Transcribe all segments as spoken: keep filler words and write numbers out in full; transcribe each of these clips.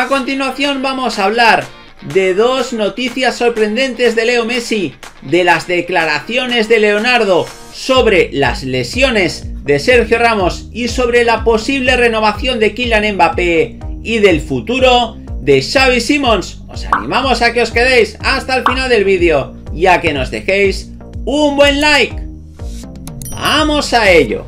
A continuación vamos a hablar de dos noticias sorprendentes de Leo Messi, de las declaraciones de Leonardo sobre las lesiones de Sergio Ramos y sobre la posible renovación de Kylian Mbappé y del futuro de Xavi Simons. Os animamos a que os quedéis hasta el final del vídeo y a que nos dejéis un buen like. ¡Vamos a ello!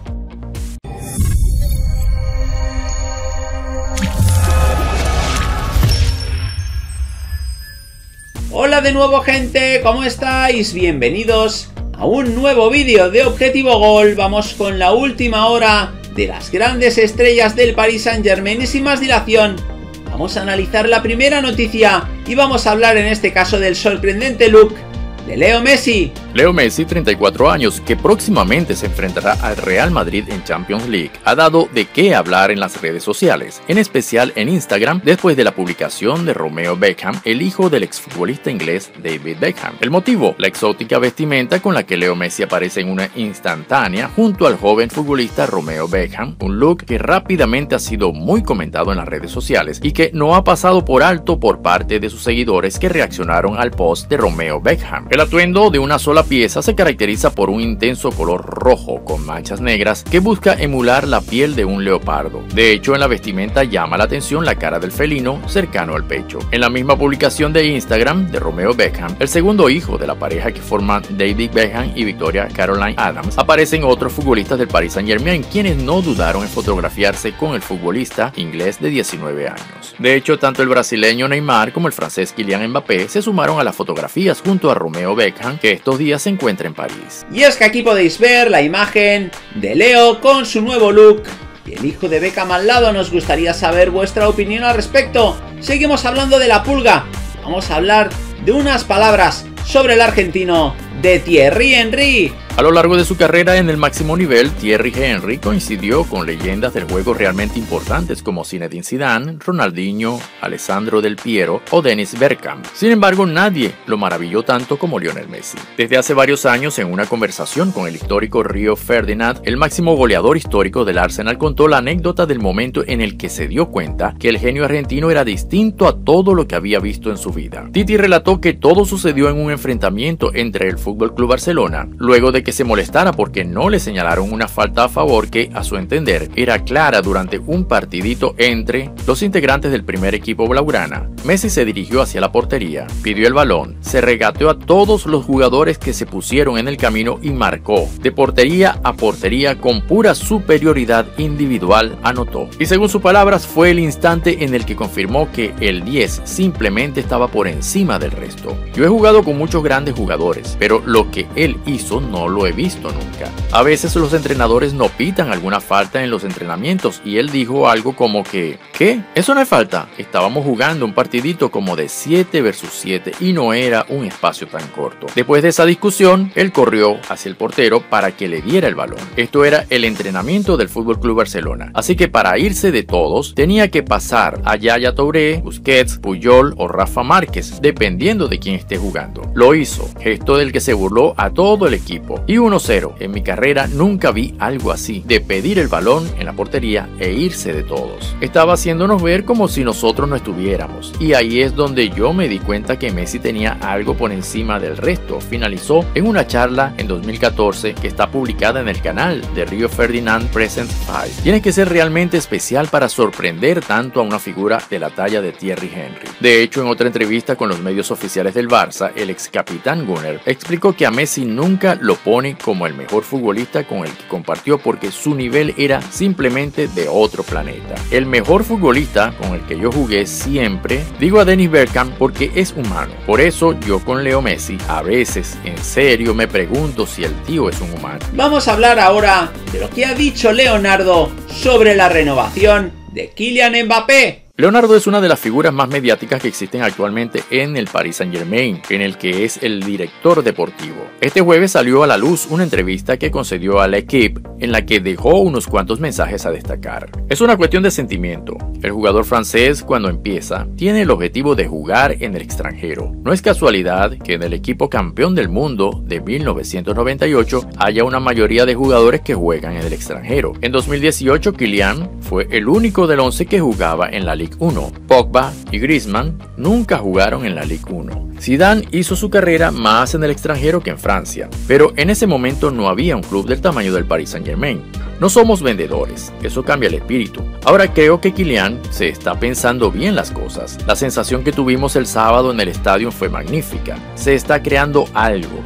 Hola de nuevo, gente, ¿cómo estáis? Bienvenidos a un nuevo vídeo de Objetivo Gol. Vamos con la última hora de las grandes estrellas del Paris Saint-Germain y sin más dilación vamos a analizar la primera noticia y vamos a hablar en este caso del sorprendente look de Leo Messi. Leo Messi, treinta y cuatro años, que próximamente se enfrentará al Real Madrid en Champions League, ha dado de qué hablar en las redes sociales, en especial en Instagram, después de la publicación de Romeo Beckham, el hijo del exfutbolista inglés David Beckham. El motivo, la exótica vestimenta con la que Leo Messi aparece en una instantánea junto al joven futbolista Romeo Beckham, un look que rápidamente ha sido muy comentado en las redes sociales y que no ha pasado por alto por parte de sus seguidores que reaccionaron al post de Romeo Beckham. El atuendo de una sola pieza se caracteriza por un intenso color rojo con manchas negras que busca emular la piel de un leopardo. De hecho, en la vestimenta llama la atención la cara del felino cercano al pecho. En la misma publicación de Instagram de Romeo Beckham, el segundo hijo de la pareja que forman David Beckham y Victoria Caroline Adams, aparecen otros futbolistas del Paris Saint-Germain, quienes no dudaron en fotografiarse con el futbolista inglés de diecinueve años. De hecho, tanto el brasileño Neymar como el francés Kylian Mbappé se sumaron a las fotografías junto a Romeo Beckham, que estos días se encuentra en París. Y es que aquí podéis ver la imagen de Leo con su nuevo look y el hijo de Beckham al lado. Nos gustaría saber vuestra opinión al respecto. Seguimos hablando de la pulga. Vamos a hablar de unas palabras sobre el argentino de Thierry Henry. A lo largo de su carrera en el máximo nivel, Thierry Henry coincidió con leyendas del juego realmente importantes como Zinedine Zidane, Ronaldinho, Alessandro del Piero o Dennis Bergkamp. Sin embargo, nadie lo maravilló tanto como Lionel Messi. Desde hace varios años, en una conversación con el histórico Rio Ferdinand, el máximo goleador histórico del Arsenal, contó la anécdota del momento en el que se dio cuenta que el genio argentino era distinto a todo lo que había visto en su vida. Titi relató que todo sucedió en un enfrentamiento entre el F C Barcelona, luego de que se molestara porque no le señalaron una falta a favor que, a su entender, era clara durante un partidito entre los integrantes del primer equipo blaugrana. Messi se dirigió hacia la portería, pidió el balón, se regateó a todos los jugadores que se pusieron en el camino y marcó. De portería a portería, con pura superioridad individual, anotó. Y según sus palabras, fue el instante en el que confirmó que el diez simplemente estaba por encima del resto. Yo he jugado con muchos grandes jugadores, pero lo que él hizo no lo he visto nunca. A veces los entrenadores no pitan alguna falta en los entrenamientos y él dijo algo como que ¿qué? Eso no es falta. Estábamos jugando un partidito como de siete versus siete y no era un espacio tan corto. Después de esa discusión, él corrió hacia el portero para que le diera el balón. Esto era el entrenamiento del F C Barcelona. Así que para irse de todos, tenía que pasar a Yaya Touré, Busquets, Puyol o Rafa Márquez, dependiendo de quién esté jugando. Lo hizo, gesto del que se burló a todo el equipo. Y uno cero. En mi carrera nunca vi algo así, de pedir el balón en la portería e irse de todos. Estaba haciéndonos ver como si nosotros no estuviéramos. Y ahí es donde yo me di cuenta que Messi tenía algo por encima del resto. Finalizó en una charla en dos mil catorce que está publicada en el canal de Rio Ferdinand Present cinco. Tienes que ser realmente especial para sorprender tanto a una figura de la talla de Thierry Henry. De hecho, en otra entrevista con los medios oficiales del Barça, el ex capitán Gunner explicó que a Messi nunca lo pone como el mejor futbolista con el que compartió porque su nivel era simplemente de otro planeta. El mejor futbolista con el que yo jugué siempre, digo a Dennis Bergkamp porque es humano. Por eso yo con Leo Messi a veces en serio me pregunto si el tío es un humano. Vamos a hablar ahora de lo que ha dicho Leonardo sobre la renovación de Kylian Mbappé. Leonardo es una de las figuras más mediáticas que existen actualmente en el Paris Saint-Germain, en el que es el director deportivo. Este jueves salió a la luz una entrevista que concedió a L'Equipe en la que dejó unos cuantos mensajes a destacar. Es una cuestión de sentimiento. El jugador francés, cuando empieza, tiene el objetivo de jugar en el extranjero. No es casualidad que en el equipo campeón del mundo de mil novecientos noventa y ocho haya una mayoría de jugadores que juegan en el extranjero. En dos mil dieciocho, Kylian fue el único del once que jugaba en la Liga Ligue uno. Pogba y Griezmann nunca jugaron en la Ligue uno. Zidane hizo su carrera más en el extranjero que en Francia, pero en ese momento no había un club del tamaño del Paris Saint-Germain. No somos vendedores, eso cambia el espíritu. Ahora creo que Kylian se está pensando bien las cosas. La sensación que tuvimos el sábado en el estadio fue magnífica. Se está creando algo.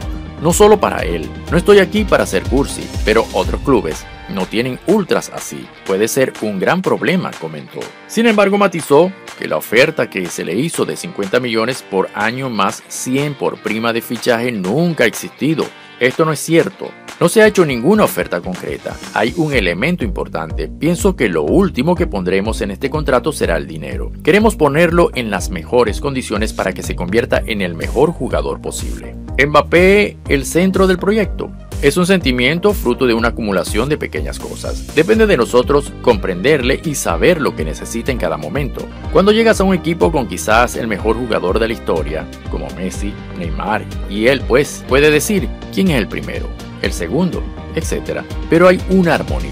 No solo para él. No estoy aquí para ser cursi, pero otros clubes no tienen ultras así. Puede ser un gran problema, comentó. Sin embargo, matizó que la oferta que se le hizo de cincuenta millones por año más cien por prima de fichaje nunca ha existido. Esto no es cierto. No se ha hecho ninguna oferta concreta. Hay un elemento importante. Pienso que lo último que pondremos en este contrato será el dinero. Queremos ponerlo en las mejores condiciones para que se convierta en el mejor jugador posible. Mbappé, el centro del proyecto. Es un sentimiento fruto de una acumulación de pequeñas cosas. Depende de nosotros comprenderle y saber lo que necesita en cada momento. Cuando llegas a un equipo con quizás el mejor jugador de la historia, como Messi, Neymar y él, pues, puede decir quién es el primero, el segundo, etcétera. Pero hay una armonía,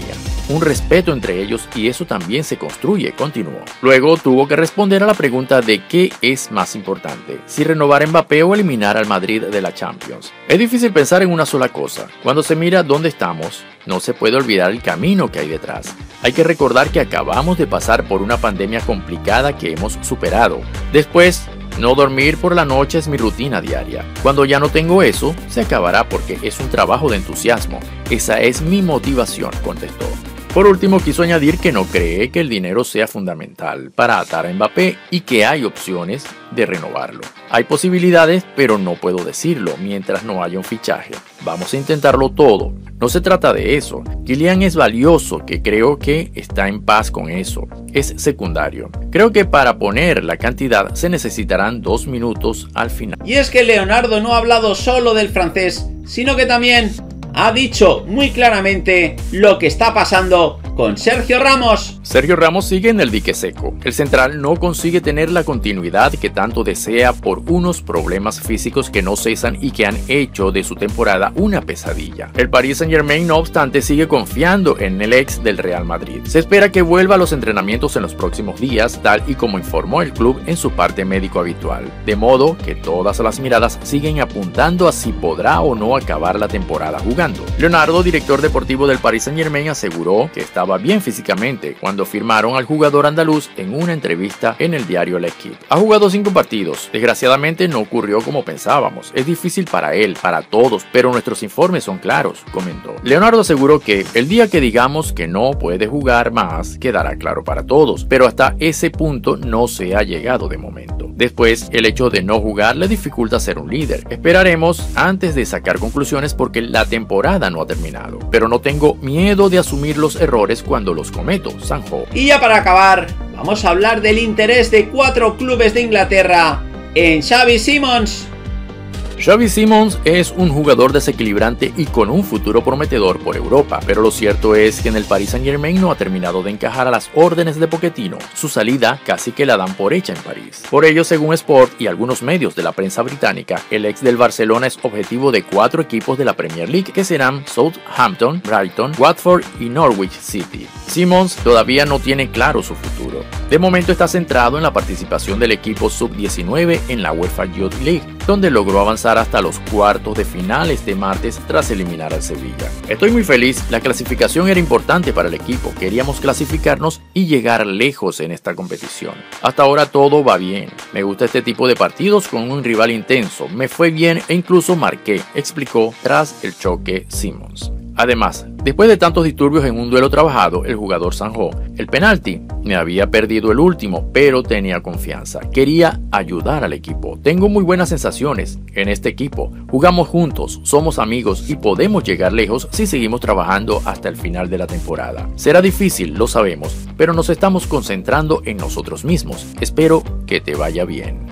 un respeto entre ellos y eso también se construye, continuó. Luego tuvo que responder a la pregunta de qué es más importante, si renovar a Mbappé o eliminar al Madrid de la Champions. Es difícil pensar en una sola cosa. Cuando se mira dónde estamos, no se puede olvidar el camino que hay detrás. Hay que recordar que acabamos de pasar por una pandemia complicada que hemos superado. Después, no dormir por la noche es mi rutina diaria. Cuando ya no tengo eso, se acabará porque es un trabajo de entusiasmo. Esa es mi motivación, contestó. Por último, quiso añadir que no cree que el dinero sea fundamental para atar a Mbappé y que hay opciones de renovarlo. Hay posibilidades, pero no puedo decirlo mientras no haya un fichaje. Vamos a intentarlo todo. No se trata de eso. Kylian es valioso, que creo que está en paz con eso. Es secundario. Creo que para poner la cantidad se necesitarán dos minutos al final. Y es que Leonardo no ha hablado solo del francés, sino que también ha dicho muy claramente lo que está pasando con Sergio Ramos. Sergio Ramos sigue en el dique seco. El central no consigue tener la continuidad que tanto desea por unos problemas físicos que no cesan y que han hecho de su temporada una pesadilla. El Paris Saint-Germain, no obstante, sigue confiando en el ex del Real Madrid. Se espera que vuelva a los entrenamientos en los próximos días, tal y como informó el club en su parte médico habitual. De modo que todas las miradas siguen apuntando a si podrá o no acabar la temporada jugando. Leonardo, director deportivo del Paris Saint-Germain, aseguró que está Estaba bien físicamente cuando firmaron al jugador andaluz en una entrevista en el diario L'Equipe. Ha jugado cinco partidos. Desgraciadamente no ocurrió como pensábamos. Es difícil para él, para todos, pero nuestros informes son claros, comentó. Leonardo aseguró que el día que digamos que no puede jugar más, quedará claro para todos, pero hasta ese punto no se ha llegado de momento. Después, el hecho de no jugar le dificulta ser un líder. Esperaremos antes de sacar conclusiones porque la temporada no ha terminado, pero no tengo miedo de asumir los errores cuando los cometo, Sanjo. Y ya para acabar, vamos a hablar del interés de cuatro clubes de Inglaterra en Xavi Simons. Xavi Simons es un jugador desequilibrante y con un futuro prometedor por Europa, pero lo cierto es que en el Paris Saint-Germain no ha terminado de encajar a las órdenes de Pochettino. Su salida casi que la dan por hecha en París. Por ello, según Sport y algunos medios de la prensa británica, el ex del Barcelona es objetivo de cuatro equipos de la Premier League, que serán Southampton, Brighton, Watford y Norwich City. Simons todavía no tiene claro su futuro. De momento está centrado en la participación del equipo sub diecinueve en la UEFA Youth League, donde logró avanzar hasta los cuartos de final este martes tras eliminar al Sevilla. Estoy muy feliz, la clasificación era importante para el equipo, queríamos clasificarnos y llegar lejos en esta competición. Hasta ahora todo va bien, me gusta este tipo de partidos con un rival intenso, me fue bien e incluso marqué, explicó tras el choque Simons. Además, después de tantos disturbios en un duelo trabajado, el jugador zanjó el penalti. Me había perdido el último, pero tenía confianza. Quería ayudar al equipo. Tengo muy buenas sensaciones en este equipo. Jugamos juntos, somos amigos y podemos llegar lejos si seguimos trabajando hasta el final de la temporada. Será difícil, lo sabemos, pero nos estamos concentrando en nosotros mismos. Espero que te vaya bien.